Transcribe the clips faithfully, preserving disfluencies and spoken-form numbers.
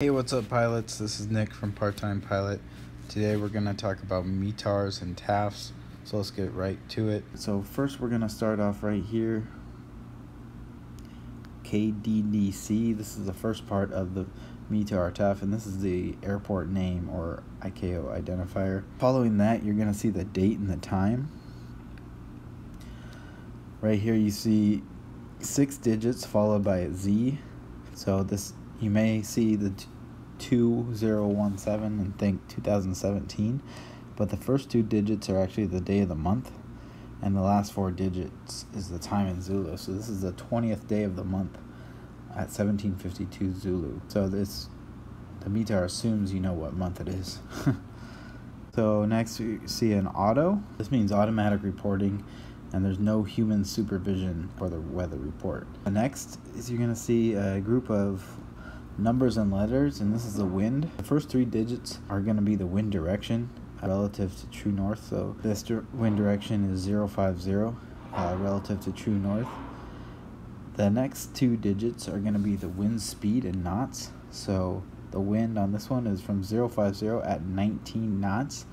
Hey, what's up pilots? This is Nick from Part Time Pilot. Today we're going to talk about METARs and TAFs, so let's get right to it. So first we're going to start off right here, K D D C. This is the first part of the METAR TAF, and this is the airport name or I C A O identifier. Following that, you're going to see the date and the time. Right here you see six digits followed by a Z. So this you may see the two thousand seventeen and think two thousand seventeen, but the first two digits are actually the day of the month, and the last four digits is the time in Zulu. So this is the twentieth day of the month at seventeen fifty-two Zulu. So this, the METAR assumes you know what month it is. So next you see an AUTO. This means automatic reporting, and there's no human supervision for the weather report. The next is you're gonna see a group of numbers and letters, and this is the wind. The first three digits are going to be the wind direction relative to true north. So this wind direction is zero five zero uh, relative to true north. The next two digits are going to be the wind speed in knots. So the wind on this one is from zero five zero at nineteen knots.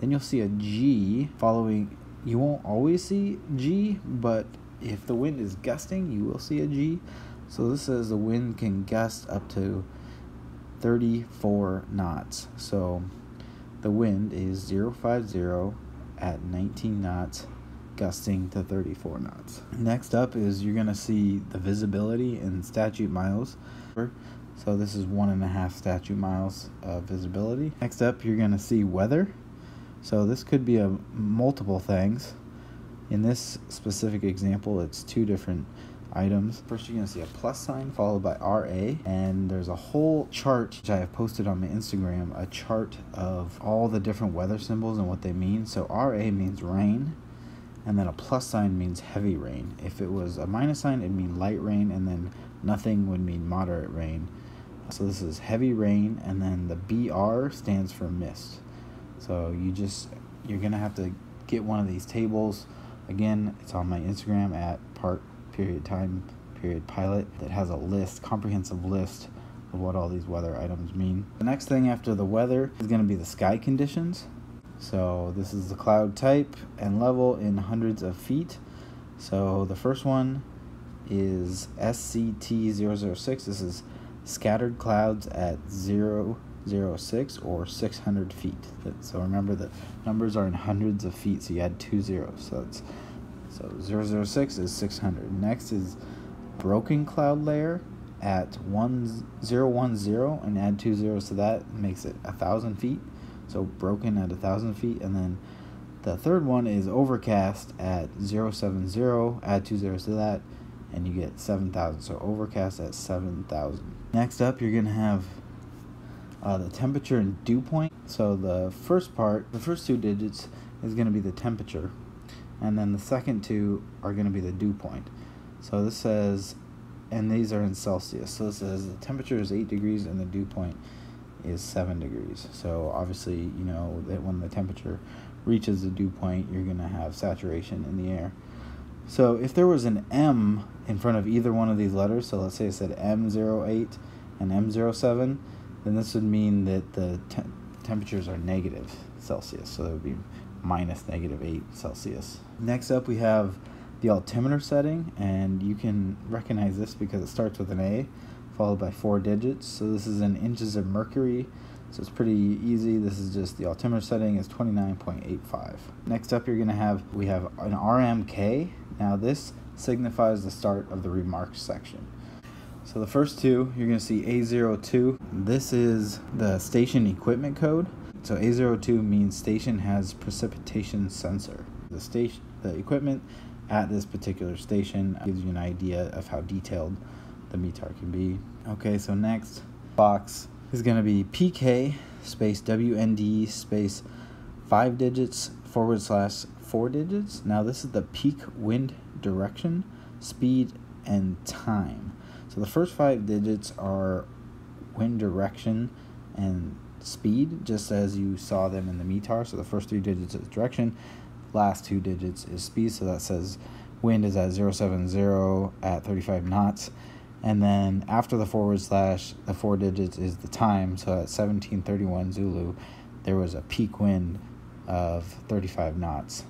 Then you'll see a G following. You won't always see G, but if the wind is gusting, you will see a G. So this says the wind can gust up to thirty-four knots. So the wind is zero five zero at nineteen knots, gusting to thirty-four knots. Next up is you're gonna see the visibility in statute miles. So this is one and a half statute miles of visibility. Next up, you're gonna see weather. So this could be a multiple things. In this specific example, it's two different items. First, you're going to see a plus sign followed by R A, and there's a whole chart which I have posted on my Instagram, a chart of all the different weather symbols and what they mean. So R A means rain, and then a plus sign means heavy rain. If it was a minus sign, it'd mean light rain, and then nothing would mean moderate rain. So this is heavy rain, and then the B R stands for mist. So you just, you're going to have to get one of these tables. Again, it's on my Instagram at part period time period pilot that has a list, comprehensive list of what all these weather items mean. The next thing after the weather is going to be the sky conditions. So this is the cloud type and level in hundreds of feet. So the first one is S C T zero zero six. This is scattered clouds at zero zero six or six hundred feet. So remember that numbers are in hundreds of feet, so you add two zeros. So that's So zero zero six is six hundred. Next is broken cloud layer at one thousand ten and add two zeros to that, makes it one thousand feet. So broken at one thousand feet. And then the third one is overcast at zero seven zero, add two zeros to that, and you get seven thousand. So overcast at seven thousand. Next up, you're going to have uh, the temperature and dew point. So the first part, the first two digits is going to be the temperature, and then the second two are going to be the dew point. So this says, and these are in Celsius, so it says the temperature is eight degrees and the dew point is seven degrees. So obviously, you know, that when the temperature reaches the dew point, you're going to have saturation in the air. So if there was an M in front of either one of these letters, so let's say it said M zero eight and M zero seven, then this would mean that the te temperatures are negative Celsius, so that would be minus negative eight Celsius. Next up, we have the altimeter setting, and you can recognize this because it starts with an A followed by four digits. So this is in inches of mercury, so it's pretty easy. This is just the altimeter setting is twenty-nine point eight five. Next up, you're going to have, we have an R M K. Now this signifies the start of the remarks section. So the first two, you're going to see A zero two. This is the station equipment code. So A zero two means station has precipitation sensor. The station, the equipment at this particular station gives you an idea of how detailed the METAR can be. Okay, so next box is going to be P K space W N D space five digits forward slash four digits. Now this is the peak wind direction, speed, and time. So the first five digits are wind direction and speed, just as you saw them in the METAR. So the first three digits is direction, last two digits is speed. So that says wind is at zero seven zero at thirty-five knots, And then after the forward slash, the four digits is the time. So at seventeen thirty-one Zulu, there was a peak wind of thirty-five knots.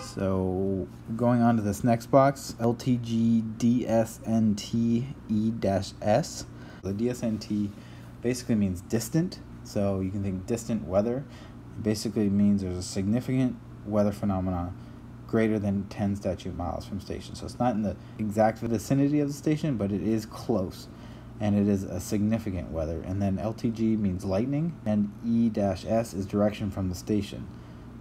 So going on to this next box, L T G D S N T E-S. The D S N T basically means distant. So you can think distant weather. It basically means there's a significant weather phenomenon greater than ten statute miles from station. So it's not in the exact vicinity of the station, but it is close, and it is a significant weather. And then L T G means lightning, and E-S is direction from the station.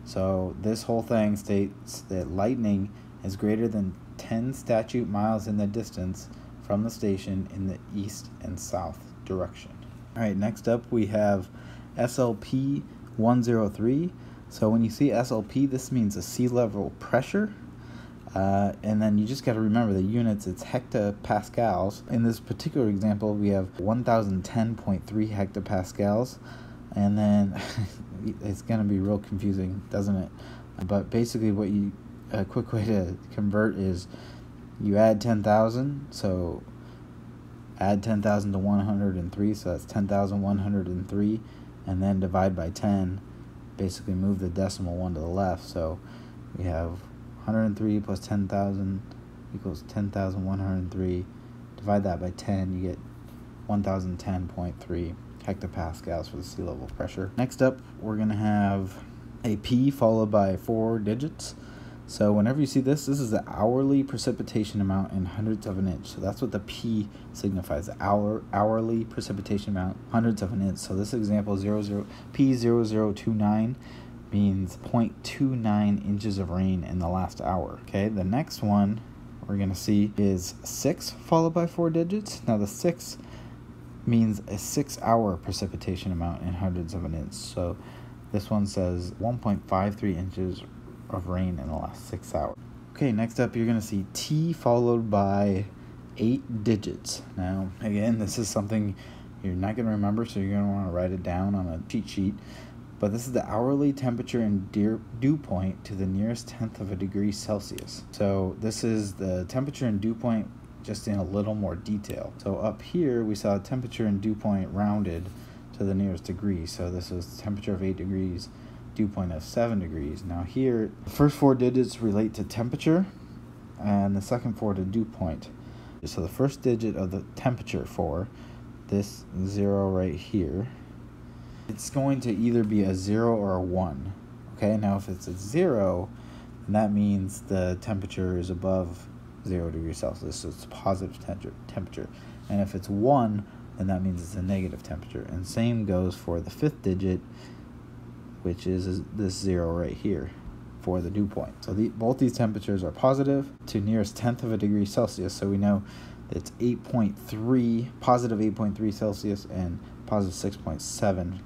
So this whole thing states that lightning is greater than ten statute miles in the distance from the station in the east and south direction. All right, next up we have S L P one oh three. So when you see S L P, this means a sea level pressure. Uh, and then you just got to remember the units, it's hectopascals. In this particular example, we have one thousand ten point three hectopascals. And then it's going to be real confusing, doesn't it? But basically what you, a quick way to convert is you add ten thousand. So add ten thousand to one hundred and three. So that's ten thousand one hundred and three. And then divide by ten. Basically move the decimal one to the left, so we have one hundred and three plus ten thousand equals ten thousand one hundred and three. Divide that by ten, you get one thousand ten point three hectopascals for the sea level pressure. Next up, we're gonna have a P followed by four digits. So whenever you see this, this is the hourly precipitation amount in hundredths of an inch. So that's what the P signifies, the hour, hourly precipitation amount, hundredths of an inch. So this example, P zero zero two nine, means zero point two nine inches of rain in the last hour. Okay, the next one we're going to see is six followed by four digits. Now the six means a six hour precipitation amount in hundredths of an inch. So this one says one point five three inches of rain in the last six hours. Okay, next up you're gonna see T followed by eight digits. Now, again, this is something you're not gonna remember, so you're gonna wanna write it down on a cheat sheet, but this is the hourly temperature and dew point to the nearest tenth of a degree Celsius. So this is the temperature and dew point just in a little more detail. So up here, we saw temperature and dew point rounded to the nearest degree. So this was temperature of eight degrees, dew point of seven degrees. Now here, the first four digits relate to temperature and the second four to dew point. So the first digit of the temperature for this zero right here, it's going to either be a zero or a one. Okay, now if it's a zero, then that means the temperature is above zero degrees Celsius, so it's positive temperature. And if it's one, then that means it's a negative temperature. And same goes for the fifth digit, which is this zero right here for the dew point. So the, both these temperatures are positive to nearest tenth of a degree Celsius. So we know it's eight point three, positive eight point three Celsius and positive six point seven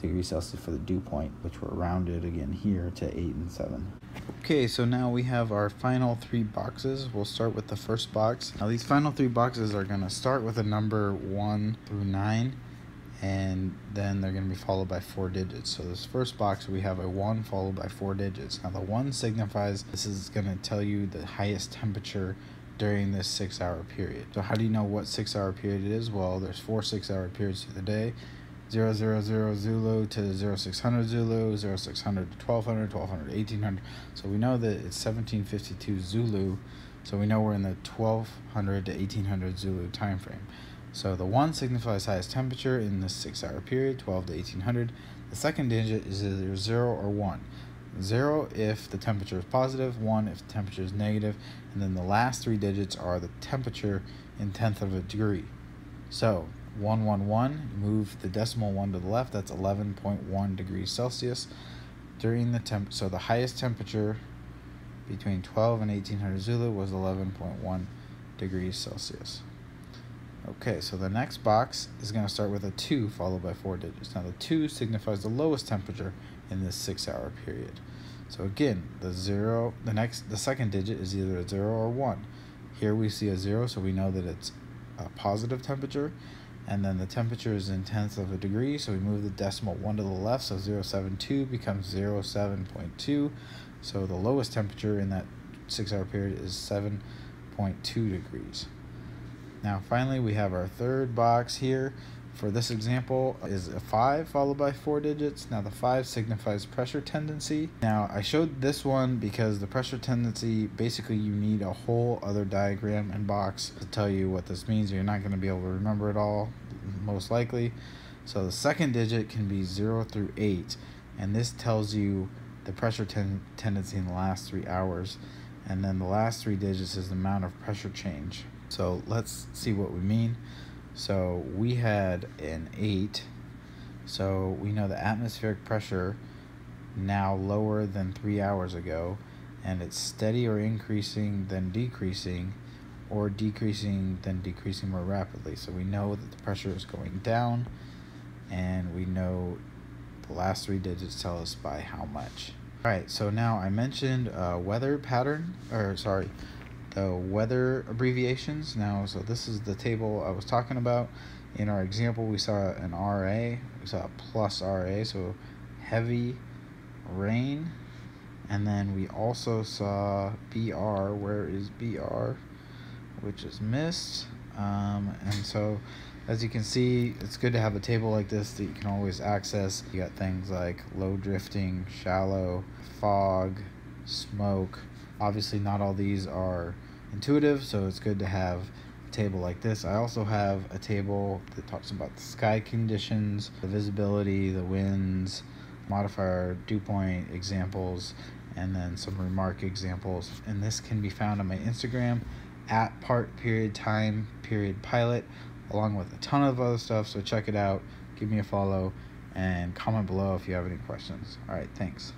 degrees Celsius for the dew point, which were rounded again here to eight and seven. Okay, so now we have our final three boxes. We'll start with the first box. Now these final three boxes are gonna start with a number one through nine, and then they're going to be followed by four digits. So this first box, we have a one followed by four digits. Now the one signifies this is going to tell you the highest temperature during this six hour period. So how do you know what six hour period it is? Well, there's four six hour periods through the day. zero zero zero Zulu to zero six hundred Zulu, zero six hundred to twelve hundred, twelve hundred to eighteen hundred. So we know that it's seventeen fifty-two Zulu. So we know we're in the twelve hundred to eighteen hundred Zulu time frame. So the one signifies highest temperature in this six hour period, twelve to eighteen hundred. The second digit is either zero or one. zero if the temperature is positive, one if the temperature is negative, and then the last three digits are the temperature in tenth of a degree. So one one one, move the decimal one to the left, that's eleven point one degrees Celsius. During the temp, so the highest temperature between twelve and eighteen hundred Zulu was eleven point one degrees Celsius. Okay, so the next box is going to start with a two followed by four digits. Now the two signifies the lowest temperature in this six hour period. So again, the zero, the next, the second digit is either a zero or one. Here we see a zero, so we know that it's a positive temperature, and then the temperature is in tenths of a degree, so we move the decimal one to the left, so zero point seven two becomes zero point seven two. So the lowest temperature in that six hour period is seven point two degrees. Now finally we have our third box here. For this example is a five followed by four digits. Now the five signifies pressure tendency. Now I showed this one because the pressure tendency, basically you need a whole other diagram and box to tell you what this means. You're not going to be able to remember it all, most likely. So the second digit can be zero through eight, and this tells you the pressure ten tendency in the last three hours. And then the last three digits is the amount of pressure change. So let's see what we mean. So we had an eight, so we know the atmospheric pressure now lower than three hours ago, and it's steady or increasing then decreasing, or decreasing then decreasing more rapidly. So we know that the pressure is going down, and we know the last three digits tell us by how much. All right, so now I mentioned uh, weather pattern, or sorry, the weather abbreviations. Now, so this is the table I was talking about. In our example, we saw an R A, we saw a plus R A, so heavy rain. And then we also saw B R, where is B R, which is mist. Um, and so, as you can see, it's good to have a table like this that you can always access. You got things like low drifting, shallow, fog, smoke. Obviously not all these are intuitive, so it's good to have a table like this. I also have a table that talks about the sky conditions, the visibility, the winds, modifier, dew point examples, and then some remark examples. And this can be found on my Instagram at part period time period pilot, along with a ton of other stuff. So check it out, give me a follow, and comment below if you have any questions. All right, thanks.